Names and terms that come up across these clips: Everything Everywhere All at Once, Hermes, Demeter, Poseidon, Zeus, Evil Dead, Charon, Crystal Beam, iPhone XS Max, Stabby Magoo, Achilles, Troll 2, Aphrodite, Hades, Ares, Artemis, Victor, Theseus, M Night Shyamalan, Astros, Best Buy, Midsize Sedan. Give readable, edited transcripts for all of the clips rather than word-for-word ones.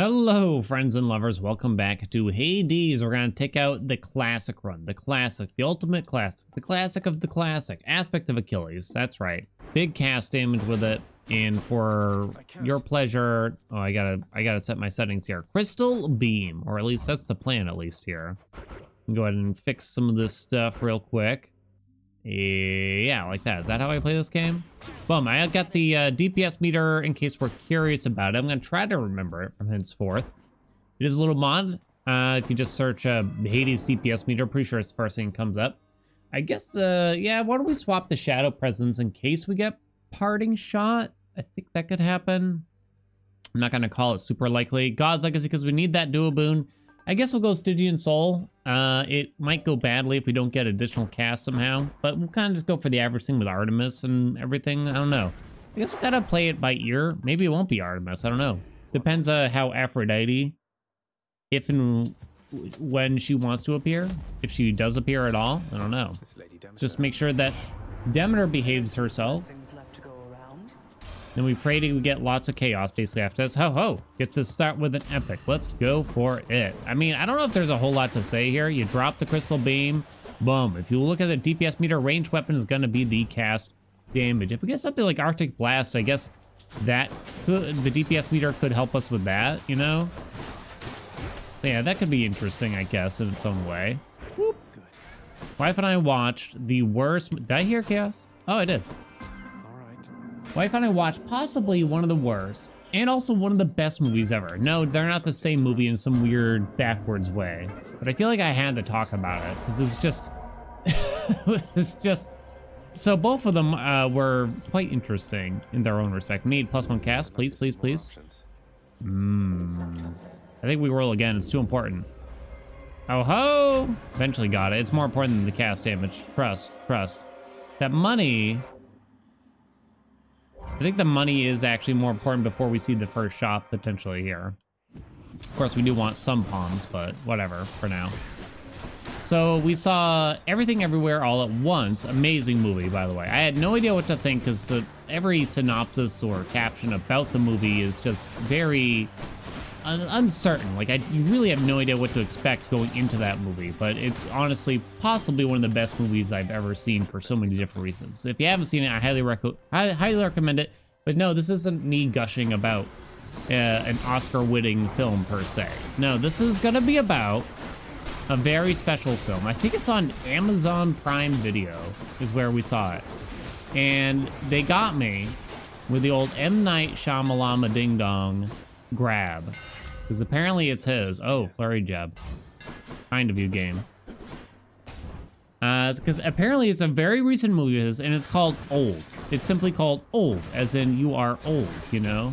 Hello friends and lovers, welcome back to Hades. We're going to take out the classic run, the ultimate classic, the classic of the classic aspect of Achilles. That's right, big cast damage with it. And for your pleasure, oh, I gotta set my settings here. Crystal Beam, or at least that's the plan, at least here. Go ahead and fix some of this stuff real quick. Yeah, like that. Is that how I play this game? Boom, I got the DPS meter in case we're curious about it. I'm going to try to remember it from henceforth. It is a little mod. If you just search Hades DPS meter, pretty sure it's the first thing that comes up. I guess, yeah, why don't we swap the shadow presence in case we get parting shot? I think that could happen. I'm not going to call it super likely. God's Legacy, because we need that duo boon. I guess we'll go Stygian Soul. It might go badly if we don't get additional cast somehow, but we'll kind of just go for the average thing with Artemis and everything. I don't know. I guess we gotta play it by ear. Maybe it won't be Artemis. I don't know. Depends on how Aphrodite, if and when she wants to appear. If she does appear at all, I don't know. Just make sure that Demeter behaves herself. And we pray to get lots of chaos basically after this. Ho ho! Get to start with an epic. Let's go for it. I mean, I don't know if there's a whole lot to say here. You drop the crystal beam. Boom. If you look at the DPS meter, ranged weapon is going to be the cast damage. If we get something like Arctic Blast, I guess that could, the DPS meter could help us with that, you know? Yeah, that could be interesting, I guess, in its own way. Whoop. Good. Wife and I watched the worst... Did I hear chaos? Oh, I did. Wife and I watched possibly one of the worst and also one of the best movies ever. No, they're not the same movie in some weird backwards way, but I feel like I had to talk about it because it was just, it's just, so both of them were quite interesting in their own respect. We need +1 cast, please, please, please. I think we roll again. It's too important. Oh ho! Eventually got it. It's more important than the cast damage. Trust, trust. That money. I think the money is actually more important before we see the first shop potentially here. Of course, we do want some pawns, but whatever for now. So we saw Everything Everywhere All at Once. Amazing movie, by the way. I had no idea what to think because every synopsis or caption about the movie is just very uncertain. Like, you really have no idea what to expect going into that movie, but it's honestly possibly one of the best movies I've ever seen for so many different reasons. If you haven't seen it, I highly recommend it. But no, this isn't me gushing about an Oscar-winning film per se. No, this is going to be about a very special film. I think it's on Amazon Prime Video is where we saw it. And they got me with the old M Night Shyamalan Ding Dong grab, because apparently it's his. Oh, flurry jab, kind of you game. Because apparently it's a very recent movie of his, and it's called Old. It's simply called Old, as in you are old, you know.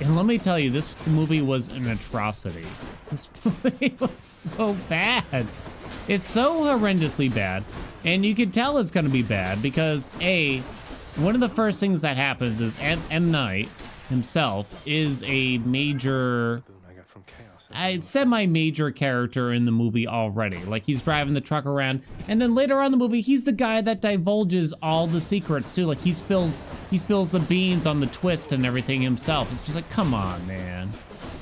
And let me tell you, this movie was an atrocity. This movie was so bad. It's so horrendously bad, and you can tell it's going to be bad because one of the first things that happens is M. Night himself is a major, semi-major character in the movie already. Like, he's driving the truck around, and then later on in the movie, he's the guy that divulges all the secrets too. Like, he spills the beans on the twist and everything himself. It's just like, come on, man,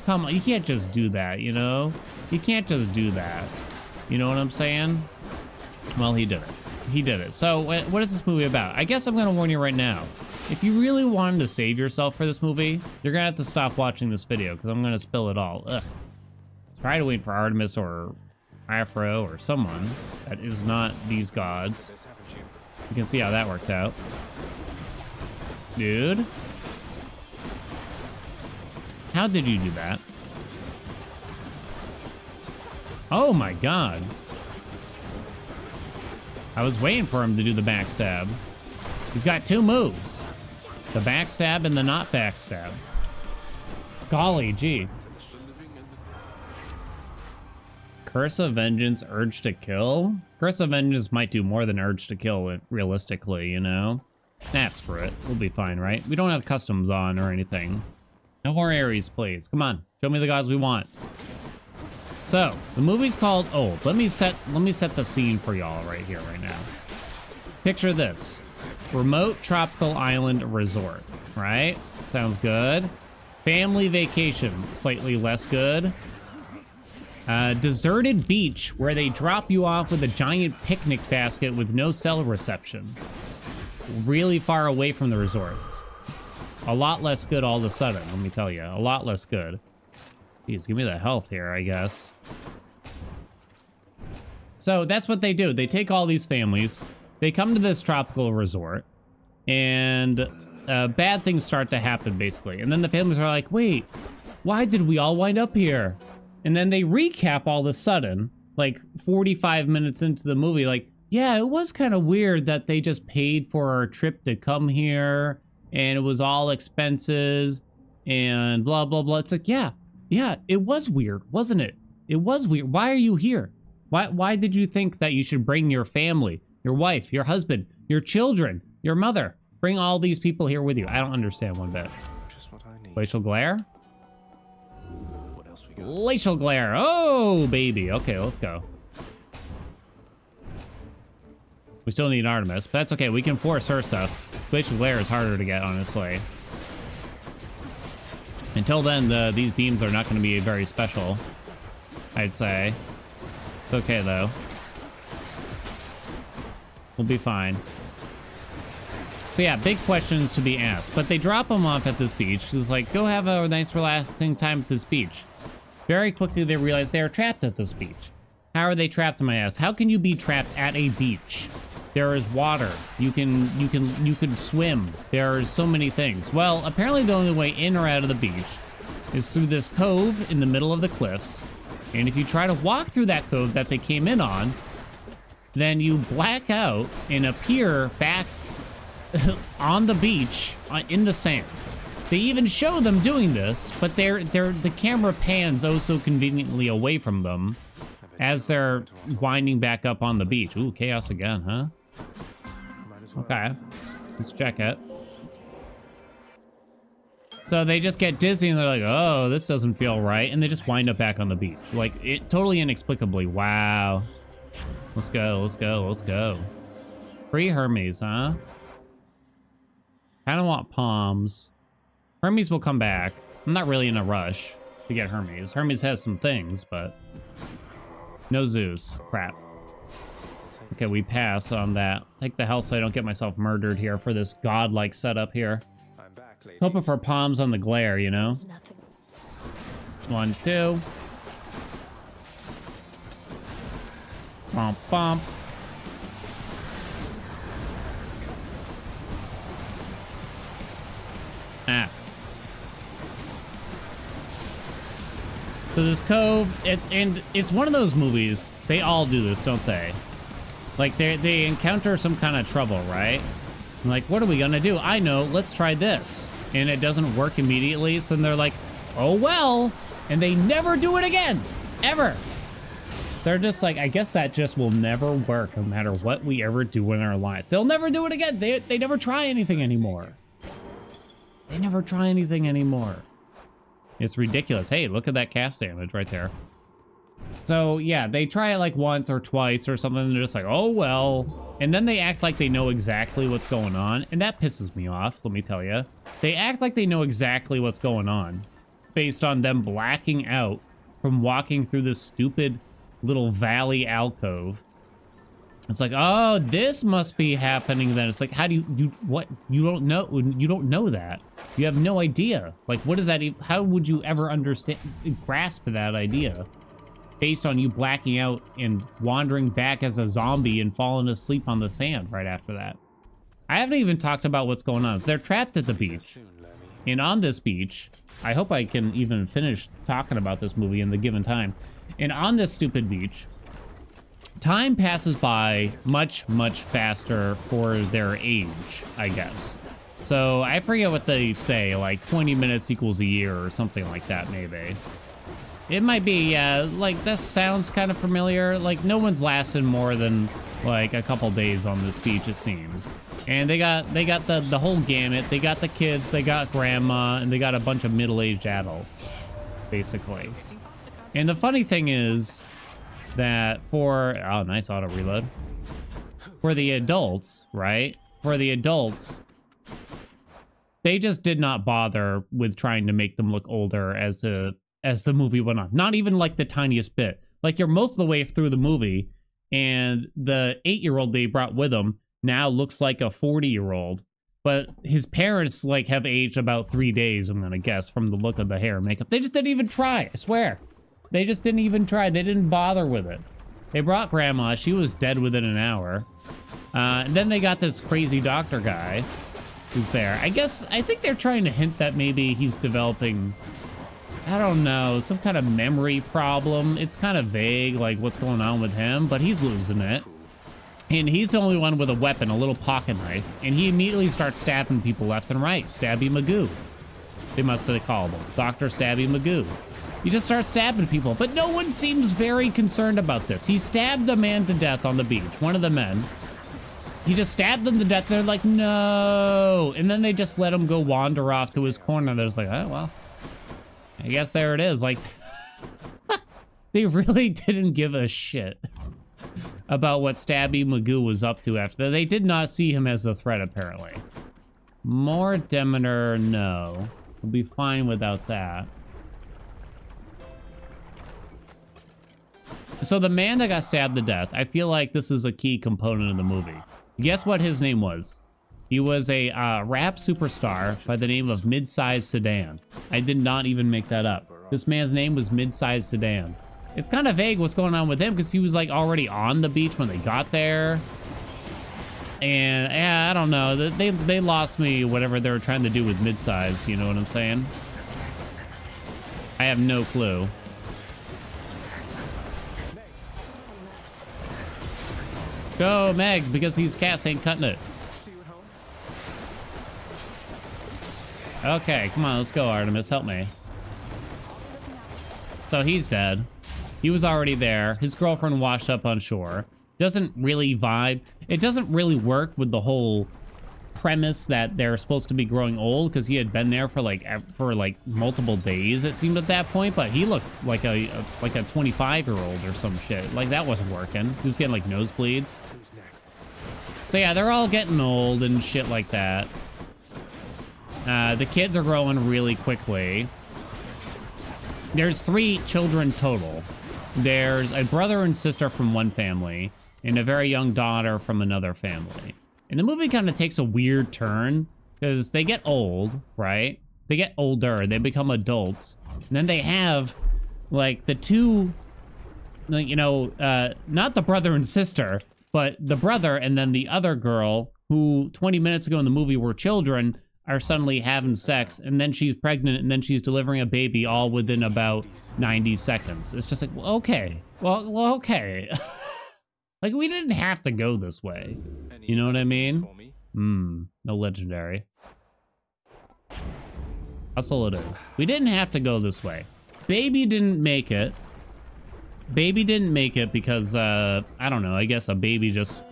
come on. You can't just do that, you know. You can't just do that. You know what I'm saying? Well, he did it. He did it. So, what is this movie about? I guess I'm gonna warn you right now. If you really wanted to save yourself for this movie, you're going to have to stop watching this video because I'm going to spill it all. Ugh. Try to wait for Artemis or Afro or someone that is not these gods. You can see how that worked out. Dude. How did you do that? Oh my god. I was waiting for him to do the backstab. He's got two moves. The backstab and the not backstab. Golly gee. Curse of Vengeance, Urge to Kill? Curse of Vengeance might do more than Urge to Kill it, realistically, you know? Nah, screw it. We'll be fine, right? We don't have customs on or anything. No more Ares, please. Come on. Show me the gods we want. So, the movie's called Old. Let me set the scene for y'all right here, right now. Picture this. Remote tropical island resort, right? Sounds good. Family Vacation, slightly less good. Deserted Beach, where they drop you off with a giant picnic basket with no cell reception. Really far away from the resorts. A lot less good all of a sudden, let me tell you. A lot less good. Jeez, give me the health here, I guess. So that's what they do. They take all these families. They come to this tropical resort. And bad things start to happen, basically. And then the families are like, wait, why did we all wind up here? And then they recap all of a sudden, like 45 minutes into the movie, like, yeah, it was kind of weird that they just paid for our trip to come here, and it was all expenses, and blah, blah, blah. It's like, yeah, it was weird, wasn't it? It was weird. Why are you here? Why did you think that you should bring your family, your wife, your husband, your children, your mother? Bring all these people here with you. I don't understand one bit. Just what I need. Glacial Glare? Glacial Glare. Oh, baby. Okay, let's go. We still need Artemis, but that's okay. We can force her stuff. Glacial Glare is harder to get, honestly. Until then, these beams are not going to be very special, I'd say. It's okay, though. We'll be fine. So yeah, big questions to be asked. But they drop them off at this beach. It's like, go have a nice relaxing time at this beach. Very quickly, they realize they are trapped at this beach. How are they trapped, my ass? How can you be trapped at a beach? There is water. You can swim. There are so many things. Well, apparently the only way in or out of the beach is through this cove in the middle of the cliffs. And if you try to walk through that cove that they came in on, then you black out and appear back on the beach in the sand. They even show them doing this, but the camera pans oh so conveniently away from them as they're winding back up on the beach. Ooh, chaos again, huh? Okay, let's check it. So they just get dizzy and they're like, oh, this doesn't feel right. And they just wind up back on the beach. Like, it totally inexplicably. Wow. Let's go, let's go, let's go. Free Hermes, huh? I don't want palms. Hermes will come back. I'm not really in a rush to get Hermes. Hermes has some things, but no Zeus. Crap. Okay, we pass on that. Take the hell so I don't get myself murdered here for this godlike setup here. Hoping for palms on the glare, you know? One, two. Bump, bump. Ah. So this cove, and it's one of those movies, they all do this, don't they? Like, they encounter some kind of trouble, right? I'm like, what are we gonna do? I know, let's try this. And it doesn't work immediately, so then they're like, oh well, and they never do it again, ever. They're just like, I guess that just will never work no matter what we ever do in our lives. They'll never do it again. They never try anything anymore. They never try anything anymore. It's ridiculous. Hey, look at that cast damage right there. So yeah, they try it like once or twice or something, and they're just like, oh well. And then they act like they know exactly what's going on, and that pisses me off, let me tell you. They act like they know exactly what's going on based on them blacking out from walking through this stupid little valley alcove. It's like, oh, this must be happening then. It's like, how do you what? You don't know that. You have no idea. Like, what is that? How would you ever understand, grasp that idea based on you blacking out and wandering back as a zombie and falling asleep on the sand right after that? I haven't even talked about what's going on. They're trapped at the beach. And on this beach, I hope I can even finish talking about this movie in the given time. And on this stupid beach, time passes by much, much faster for their age, I guess. So I forget what they say, like 20 minutes equals a year or something like that, maybe. It might be, yeah, like this sounds kind of familiar. Like no one's lasted more than like a couple days on this beach, it seems. And they got the whole gamut. They got the kids, they got grandma, and they got a bunch of middle-aged adults, basically. And the funny thing is, that for, oh, nice auto reload. For the adults, right? For the adults, They just did not bother with trying to make them look older as the movie went on. Not even like the tiniest bit. Like, you're most of the way through the movie, and the 8-year-old they brought with them now looks like a 40-year-old. But his parents, like, have aged about 3 days, I'm gonna guess, from the look of the hair and makeup. They just didn't even try, I swear. They just didn't even try. They didn't bother with it. They brought Grandma. She was dead within an hour. And then they got this crazy doctor guy who's there. I guess, I think they're trying to hint that maybe he's developing, I don't know, some kind of memory problem. It's kind of vague, like, what's going on with him, but he's losing it. And he's the only one with a weapon, a little pocket knife, and he immediately starts stabbing people left and right. Stabby Magoo, they must have called him. Dr. Stabby Magoo. He just starts stabbing people, but no one seems very concerned about this. He stabbed the man to death on the beach, one of the men. He just stabbed them to death. They're like, no. And then they just let him go wander off to his corner. They're just like, oh, well, I guess there it is. Like, they really didn't give a shit about what Stabby Magoo was up to after that. They did not see him as a threat, apparently. More Demeter, no. We'll be fine without that. So the man that got stabbed to death, I feel like this is a key component of the movie. Guess what his name was? He was a rap superstar by the name of Midsize Sedan. I did not even make that up. This man's name was Midsize Sedan. It's kind of vague what's going on with him, because he was like already on the beach when they got there. And yeah, I don't know. They lost me, whatever they were trying to do with Midsize. You know what I'm saying? I have no clue. Go, Meg, because these cats ain't cutting it. Okay, come on, let's go, Artemis. Help me. So he's dead. He was already there. His girlfriend washed up on shore. Doesn't really vibe. It doesn't really work with the whole premise that they're supposed to be growing old, because he had been there for like multiple days, it seemed, at that point. But he looked like a 25-year-old or some shit. Like, that wasn't working. He was getting like nosebleeds. Who's next? So yeah, they're all getting old and shit like that. The kids are growing really quickly. There's 3 children total. There's a brother and sister from one family and a very young daughter from another family. And the movie kind of takes a weird turn, because they get old, right? They get older, they become adults. And then they have, like, the two, you know, not the brother and sister, but the brother and then the other girl, who 20 minutes ago in the movie were children, are suddenly having sex, and then she's pregnant, and then she's delivering a baby, all within about 90 seconds. It's just like, well, okay. Well, okay. Like, we didn't have to go this way. You know what I mean? No legendary. That's all it is. We didn't have to go this way. Baby didn't make it. Baby didn't make it because, I don't know, I guess a baby just,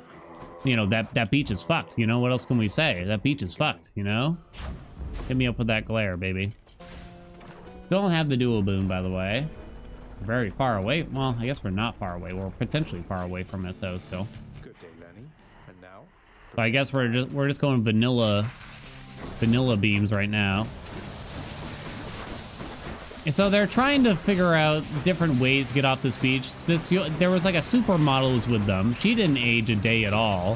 you know, that beach is fucked. You know, what else can we say? That beach is fucked, you know? Hit me up with that glare, baby. Don't have the dual boom, by the way. Very far away. Well, I guess we're not far away. We're potentially far away from it, though, still. Good day, Lenny. And now, so I guess we're just going vanilla beams right now. And so they're trying to figure out different ways to get off this beach. There was like a supermodel was with them. She didn't age a day at all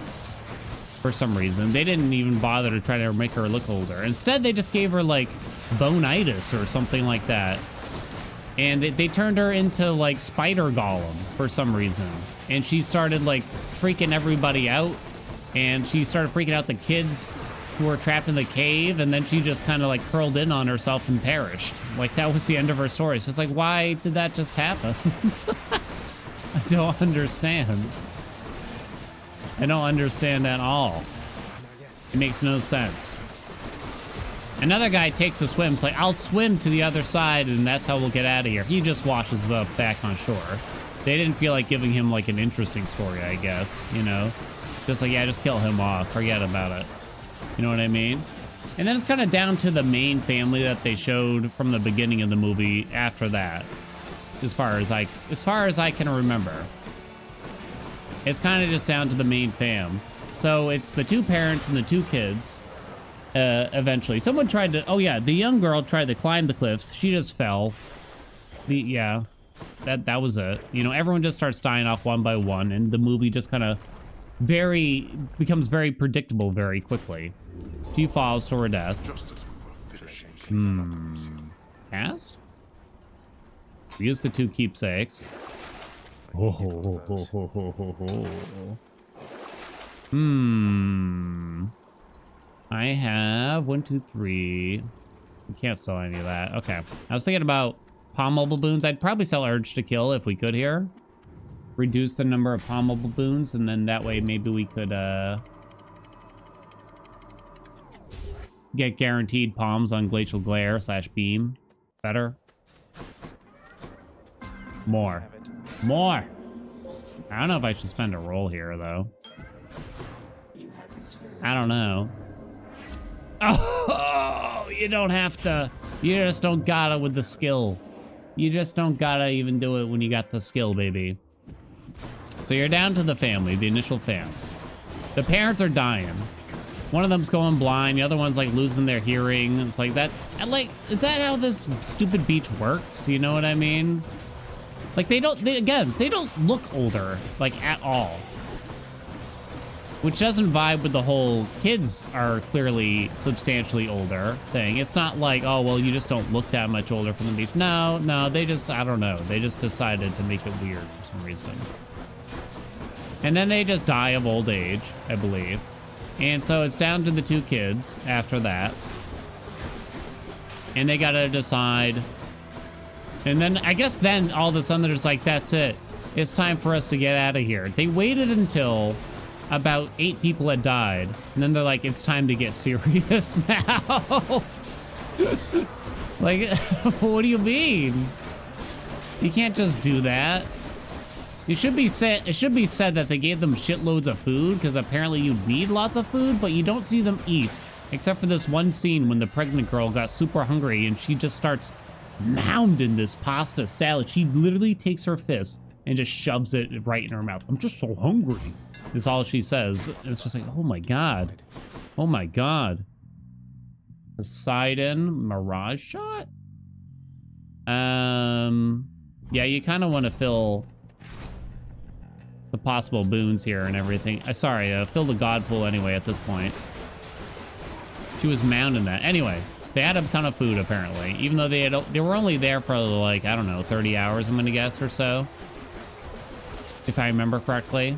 for some reason. They didn't even bother to try to make her look older. Instead, they just gave her like bone-itis or something like that. And they turned her into, like, Spider Golem for some reason. And she started, like, freaking everybody out. And she started freaking out the kids who were trapped in the cave. And then she just kind of, like, curled in on herself and perished. Like, that was the end of her story. It's just like, why did that just happen? I don't understand. I don't understand at all. It makes no sense. Another guy takes a swim. It's like, I'll swim to the other side, and that's how we'll get out of here. He just washes up back on shore. They didn't feel like giving him, like, an interesting story, I guess, you know? Just like, yeah, just kill him off. Forget about it. You know what I mean? And then it's kind of down to the main family that they showed from the beginning of the movie after that, as far as I can remember. It's kind of just down to the main fam. So it's the 2 parents and the 2 kids. eventually. Someone tried to... Oh, yeah. The young girl tried to climb the cliffs. She just fell. Yeah. That was it. You know, everyone just starts dying off one by one, and the movie just kind of becomes very predictable very quickly. She falls to her death. Just as we were finishing, Cast? Use the two keepsakes. I have 1, 2, 3. We can't sell any of that. Okay. I was thinking about pommel balloons. I'd probably sell Urge to Kill if we could here. Reduce the number of pommel balloons, and then that way maybe we could get guaranteed palms on Glacial Glare / Beam. Better. More. I don't know if I should spend a roll here, though. I don't know. Oh, you don't have to. You just don't gotta with the skill. You just don't gotta even do it when you got the skill, baby. So you're down to the family, the initial family. The parents are dying. One of them's going blind. The other one's like losing their hearing. It's like that. Is that how this stupid beach works? You know what I mean? Like they don't look older, like at all. Which doesn't vibe with the whole kids are clearly substantially older thing. It's not like, oh, well, you just don't look that much older from the beach. No, they just, I don't know. They just decided to make it weird for some reason. And then they just die of old age, I believe. And so it's down to the two kids after that. And they gotta decide. And then, I guess then all of a sudden they're just like, that's it. It's time for us to get out of here. They waited until about 8 people had died, and then they're like, it's time to get serious now. Like, what do you mean? You can't just do that. It should be said that they gave them shitloads of food, because apparently you need lots of food, but you don't see them eat, except for this one scene when the pregnant girl got super hungry and she just starts mounding this pasta salad. She literally takes her fist and just shoves it right in her mouth. I'm just so hungry. That's all she says. It's just like, oh my god. Oh my god. Poseidon Mirage Shot? Yeah, you kind of want to fill the possible boons here and everything. Fill the god pool anyway at this point. She was mounding that. Anyway, they had a ton of food apparently. Even though they were only there for like, I don't know, 30 hours I'm gonna guess or so. If I remember correctly.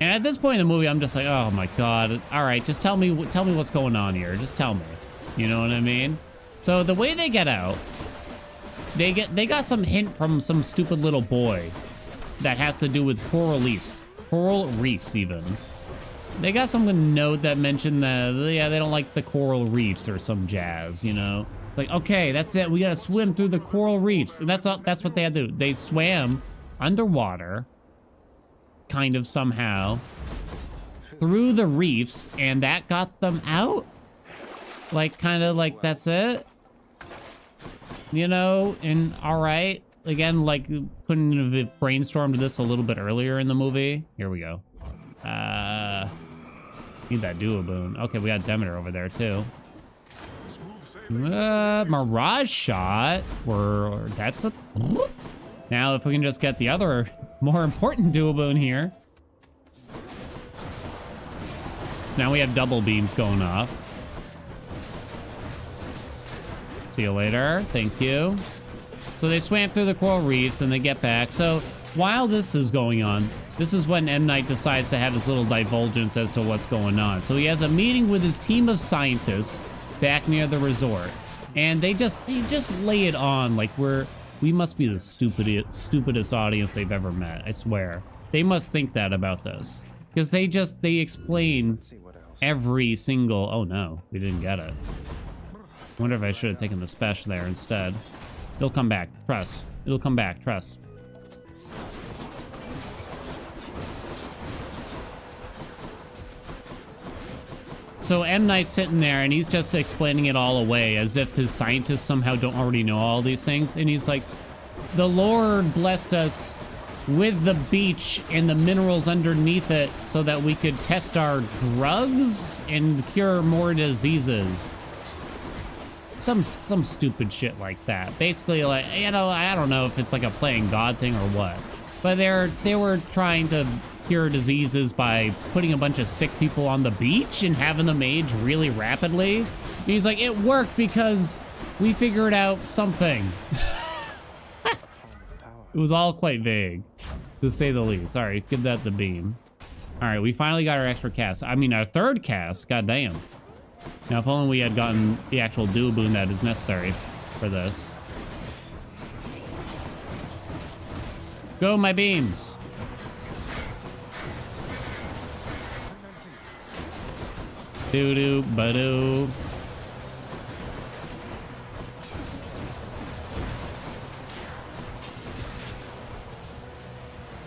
And at this point in the movie, I'm just like, oh my god. All right, just tell me what's going on here. Just tell me. You know what I mean? So the way they get out, they got some hint from some stupid little boy that has to do with coral reefs. Coral reefs, even. They got some note that mentioned that, yeah, they don't like the coral reefs or some jazz, you know? It's like, okay, that's it. We gotta swim through the coral reefs. And that's what they had to do. They swam underwater, kind of somehow, through the reefs, and that got them out? Like, kind of like, that's it? You know, and all right. Again, like, couldn't have brainstormed this a little bit earlier in the movie. Here we go. Need that duo boon. Okay, we got Demeter over there, too. Mirage Shot. That's a... Now, if we can just get the other... more important dual boon here. So now we have double beams going off. See you later. Thank you. So they swam through the coral reefs and they get back. So while this is going on, this is when M. Night decides to have his little divulgence as to what's going on. So he has a meeting with his team of scientists back near the resort. And they just lay it on like we must be the stupidest audience they've ever met, I swear. They must think that about this. Because they explain every single... Oh no, we didn't get it. I wonder if I should have taken the special there instead. It'll come back, trust. It'll come back, trust. So M. Night's sitting there and he's just explaining it all away as if his scientists somehow don't already know all these things. And he's like, the Lord blessed us with the beach and the minerals underneath it so that we could test our drugs and cure more diseases. Some stupid shit like that. Basically, like, you know, I don't know if it's like a playing God thing or what, but they were trying to cure diseases by putting a bunch of sick people on the beach and having them age really rapidly. And he's like, it worked because we figured out something. It was all quite vague, to say the least. Sorry, give that the beam. All right, we finally got our extra cast. I mean, our third cast, goddamn. Now, if only we had gotten the actual dual boon that is necessary for this. Go, my beams. Doo-doo, ba-doo.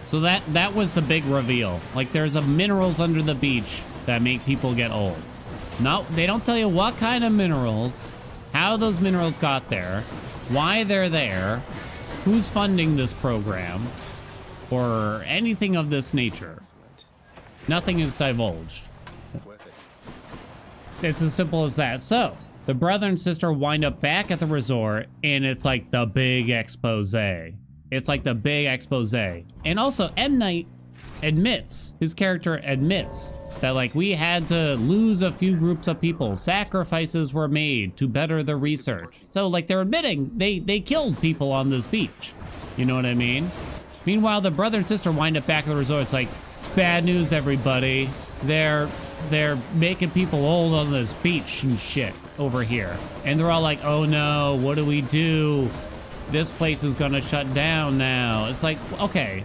So that was the big reveal. Like, there's a minerals under the beach that make people get old. No, they don't tell you what kind of minerals, how those minerals got there, why they're there, who's funding this program, or anything of this nature. Nothing is divulged. It's as simple as that. So, the brother and sister wind up back at the resort, and it's like the big expose. It's like the big expose. And also, M. Night admits, his character admits, that, like, we had to lose a few groups of people. Sacrifices were made to better the research. So, like, they're admitting they killed people on this beach. You know what I mean? Meanwhile, the brother and sister wind up back at the resort. It's like, bad news, everybody. They're making people old on this beach and shit over here. And they're all like, oh no, what do we do? This place is gonna shut down now. It's like, okay,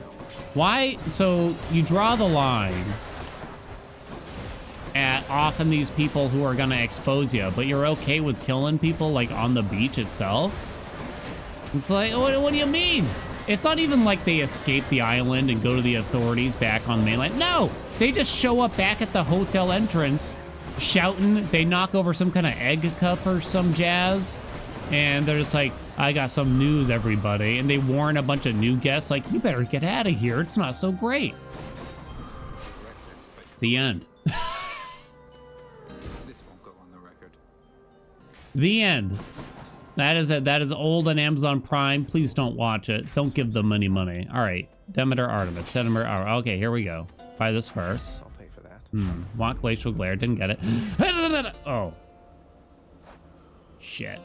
why? So you draw the line at often these people who are gonna expose you, but you're okay with killing people like on the beach itself? It's like, what do you mean? It's not even like they escape the island and go to the authorities back on the mainland. No, they just show up back at the hotel entrance shouting. They knock over some kind of egg cup or some jazz, and they're just like, I got some news, everybody. And they warn a bunch of new guests, like, you better get out of here, it's not so great. The end. This won't go on the record. The end. That is it. That is old on Amazon Prime. Please don't watch it. Don't give them any money. All right. Demeter Artemis. Demeter Artemis. Okay, here we go. Buy this first. I'll pay for that. Want Glacial Glare. Didn't get it. Oh. Shit.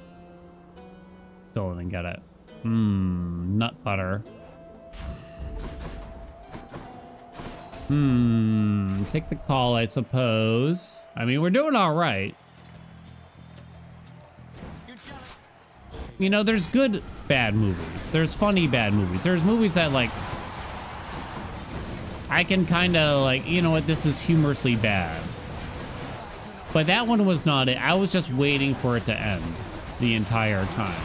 Still didn't get it. Nut butter. Take the call, I suppose. I mean, we're doing all right. You know, there's good bad movies. There's funny bad movies. There's movies that, like, I can kind of, like, you know what, this is humorously bad. But that one was not it. I was just waiting for it to end the entire time.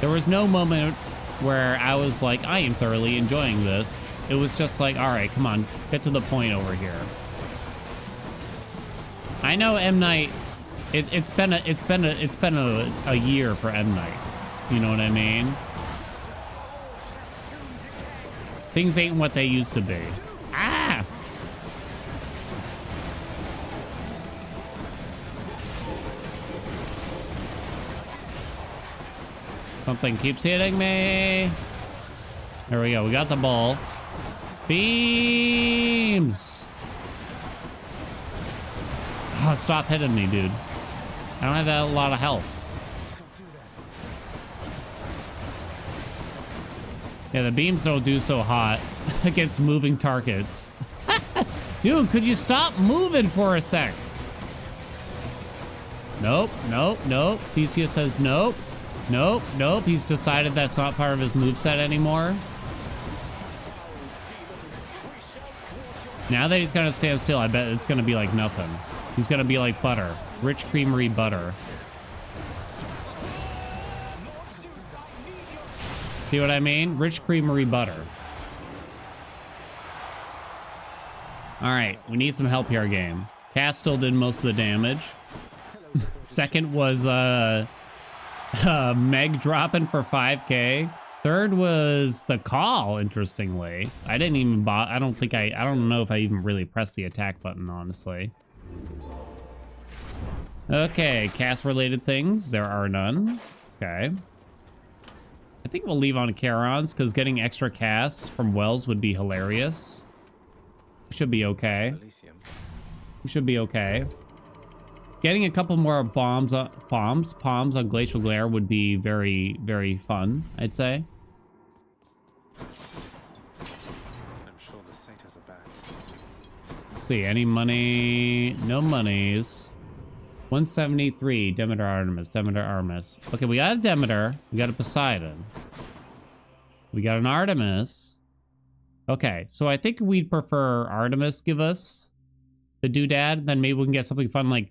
There was no moment where I was like, I am thoroughly enjoying this. It was just like, all right, come on, get to the point over here. I know M. Night, it's been a year for M. Night. You know what I mean? Things ain't what they used to be. Ah! Something keeps hitting me. There we go. We got the ball. Beams. Oh, stop hitting me, dude. I don't have that lot of health. Yeah, the beams don't do so hot against moving targets. Dude, could you stop moving for a sec? Nope, nope, nope. Theseus says nope. Nope, nope, he's decided that's not part of his moveset anymore. Now that he's gonna stand still, I bet it's gonna be like nothing. He's gonna be like butter. Rich creamery butter. See what I mean? Rich creamery butter. Alright, we need some help here, game. Castle did most of the damage. Second was Meg dropping for 5K. Third was The Call, interestingly. I didn't even bother. I don't think I don't know if I even really pressed the attack button, honestly. Okay, cast-related things. There are none. Okay. I think we'll leave on Charon's, because getting extra casts from Wells would be hilarious. We should be okay. We should be okay. Getting a couple more palms on Glacial Glare would be very, very fun, I'd say. I'm sure the saint has a bag. Let's see, any money? No monies. 173, Demeter Artemis, Demeter Artemis. Okay, we got a Demeter, we got a Poseidon. We got an Artemis. Okay, so I think we'd prefer Artemis give us the doodad, then maybe we can get something fun like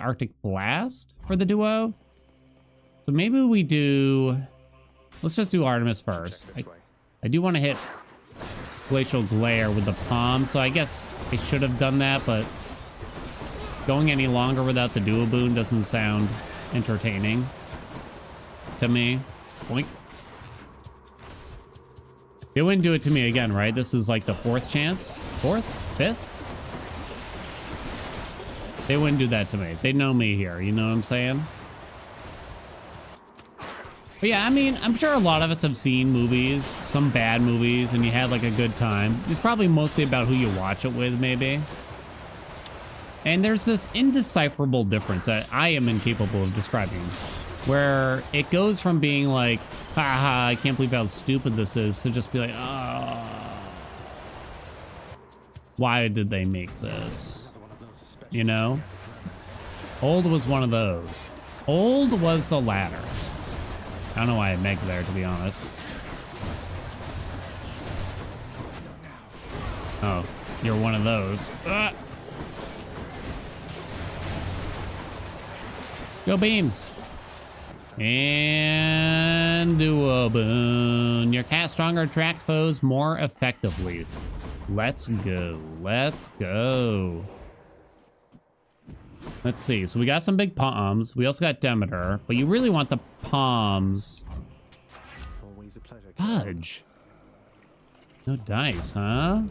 Arctic Blast for the duo. So maybe we do, let's just do Artemis first. I do want to hit Glacial Glare with the palm, so I guess I should have done that, but going any longer without the duo boon doesn't sound entertaining to me. Boink. It wouldn't do it to me again, right? This is like the fourth chance. Fourth? Fifth? They wouldn't do that to me. They know me here, you know what I'm saying? But yeah, I mean, I'm sure a lot of us have seen movies, some bad movies, and you had like a good time. It's probably mostly about who you watch it with, maybe. And there's this indecipherable difference that I am incapable of describing, where it goes from being like, haha, I can't believe how stupid this is, to just be like, oh, why did they make this? You know? Old was one of those. Old was the latter. I don't know why I megged there, to be honest. Oh, you're one of those. Ugh. Go beams. And duo boon. Your cast stronger attracts foes more effectively. Let's go. Let's go. Let's see. So we got some big palms. We also got Demeter, but you really want the palms. Always a pleasure. Fudge. No dice, huh?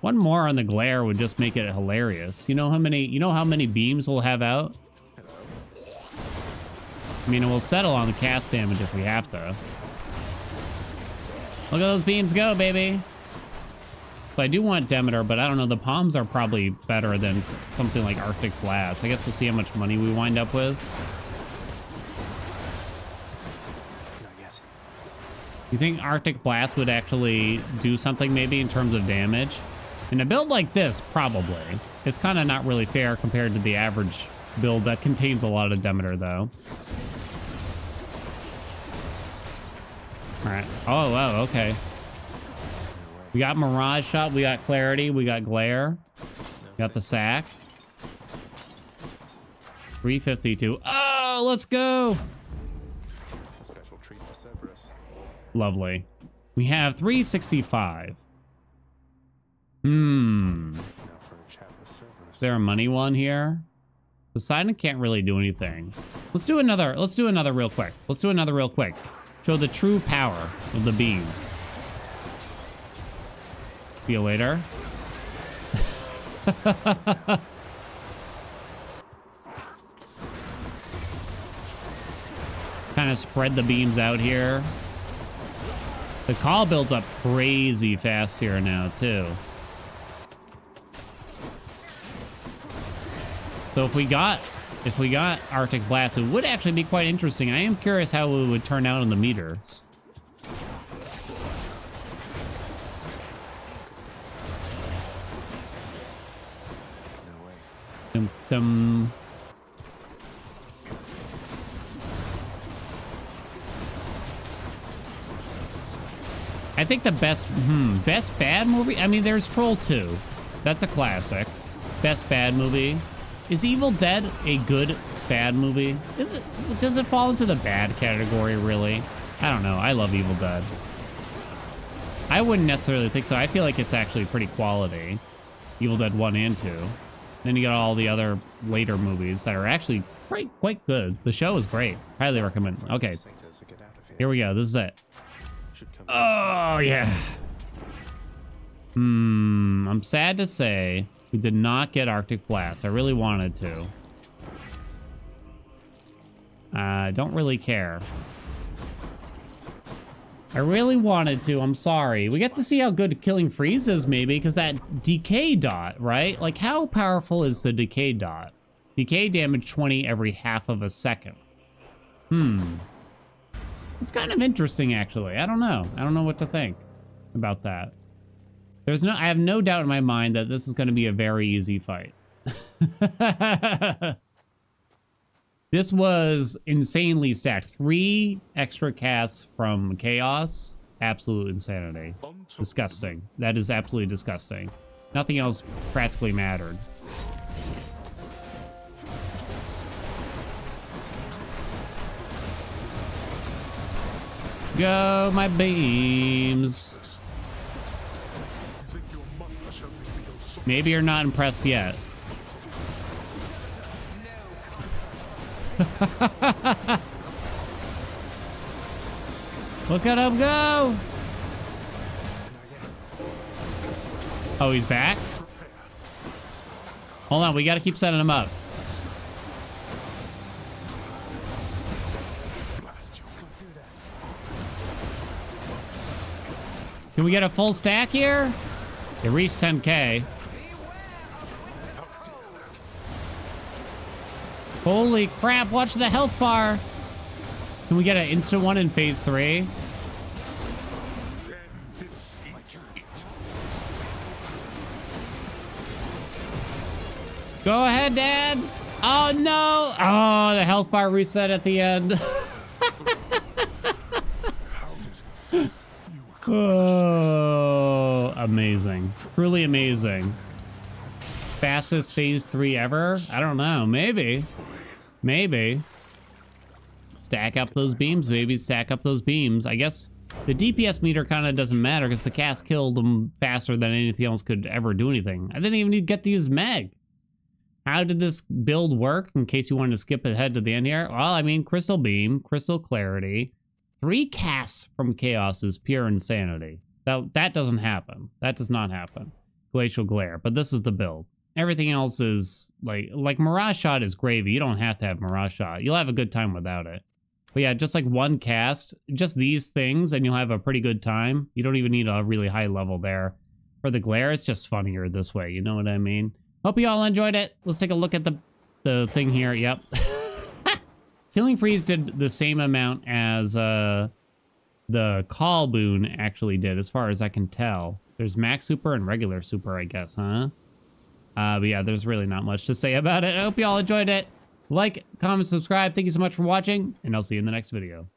One more on the glare would just make it hilarious. You know how many beams we'll have out? I mean, we'll settle on the cast damage if we have to. Look at those beams go, baby. So I do want Demeter, but I don't know, the palms are probably better than something like Arctic Blast. I guess we'll see how much money we wind up with. You think Arctic Blast would actually do something maybe in terms of damage? In a build like this, probably. It's kind of not really fair compared to the average build that contains a lot of Demeter, though. All right. Oh, wow, okay. We got Mirage Shot, we got Clarity, we got Glare. We got the sack. 352. Oh, let's go! A special treat for Severus. Lovely. We have 365. Is there a money one here? Poseidon can't really do anything. Let's do another real quick. Show the true power of the beams. See you later. Kind of spread the beams out here. The call builds up crazy fast here now, too. So if we got Arctic Blast, it would actually be quite interesting. I am curious how it would turn out on the meters. No way. Dum, dum. I think the best, best bad movie? I mean, there's Troll 2. That's a classic. Best bad movie. Is Evil Dead a good bad movie? Does it fall into the bad category, really? I don't know. I love Evil Dead. I wouldn't necessarily think so. I feel like it's actually pretty quality. Evil Dead 1 and 2. Then you got all the other later movies that are actually quite good. The show is great. Highly recommend. Okay. Here we go. This is it. Oh, yeah. I'm sad to say we did not get Arctic Blast. I really wanted to. I don't really care. I really wanted to. I'm sorry. We get to see how good Killing Freeze is, maybe, because that decay dot, right? Like, how powerful is the decay dot? Decay damage 20 every half of a second. It's kind of interesting, actually. I don't know. I don't know what to think about that. There's no. I have no doubt in my mind that this is going to be a very easy fight. This was insanely stacked. 3 extra casts from Chaos. Absolute insanity. Disgusting. That is absolutely disgusting. Nothing else practically mattered. Go, my beams. Maybe you're not impressed yet. Look at him go! Oh, he's back? Hold on, we gotta keep setting him up. Can we get a full stack here? It reached 10K. Holy crap, watch the health bar. Can we get an instant one in phase 3? Go ahead, Dad. Oh, no. Oh, the health bar reset at the end. Oh, amazing. Truly amazing. Fastest phase 3 ever? I don't know. Maybe. Maybe. Stack up those beams, baby. Stack up those beams. I guess the DPS meter kind of doesn't matter because the cast killed them faster than anything else could ever do anything. I didn't even get to use Meg. How did this build work? In case you wanted to skip ahead to the end here. Well, I mean, Crystal Beam, Crystal Clarity. 3 casts from Chaos is pure insanity. That doesn't happen. That does not happen. Glacial Glare. But this is the build. Everything else is like Mirage Shot is gravy. You don't have to have Mirage Shot. You'll have a good time without it. But yeah, just like one cast, just these things, and you'll have a pretty good time. You don't even need a really high level there. For the glare, it's just funnier this way. You know what I mean? Hope you all enjoyed it. Let's take a look at the thing here. Yep. Killing Freeze did the same amount as the Call Boon actually did, as far as I can tell. There's Max Super and Regular Super, I guess, huh? But yeah, there's really not much to say about it. I hope you all enjoyed it. Like, comment, subscribe. Thank you so much for watching, and I'll see you in the next video.